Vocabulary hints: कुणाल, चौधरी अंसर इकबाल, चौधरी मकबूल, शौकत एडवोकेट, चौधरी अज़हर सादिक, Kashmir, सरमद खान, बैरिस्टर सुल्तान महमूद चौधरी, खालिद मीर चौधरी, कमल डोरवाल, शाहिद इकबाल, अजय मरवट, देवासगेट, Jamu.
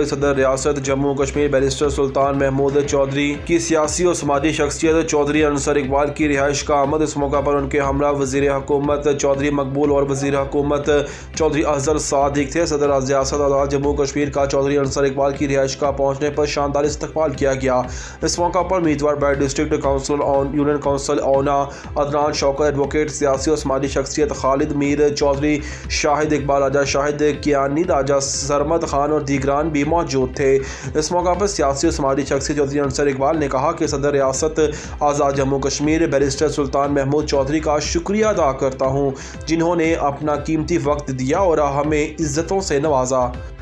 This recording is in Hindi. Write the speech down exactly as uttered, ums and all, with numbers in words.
सदर रियासत जम्मू कश्मीर बैरिस्टर सुल्तान महमूद चौधरी की सियासी और समाजी शख्सियत चौधरी अंसर इकबाल की रिहाइश का आमद। इस मौका पर उनके हमरा वजीर हुकूमत चौधरी मकबूल और वजीर हुकूमत चौधरी अज़हर सादिक थे। सदर रियासत आज़ाद जम्मू कश्मीर का चौधरी अंसर इकबाल की रिहाइश का पहुँचने पर शानदार इस्तकबाल किया गया। इस मौका पर उम्मीदवार by district council on union council ओना अदनान शौकत एडवोकेट, सियासी और समाजी शख्सियत खालिद मीर चौधरी, शाहिद इकबाल, आजा शाहिदा आजा सरमद खान और दीगरान भी मौजूद थे। इस मौका पर सियासी और समाजी शख्सियत चौधरी अंसर इकबाल ने कहा कि सदर रियासत आज़ाद जम्मू कश्मीर बैरिस्टर सुल्तान महमूद चौधरी का शुक्रिया अदा करता हूँ जिन्होंने अपना कीमती वक्त दिया और हमें इज्जतों से नवाजा।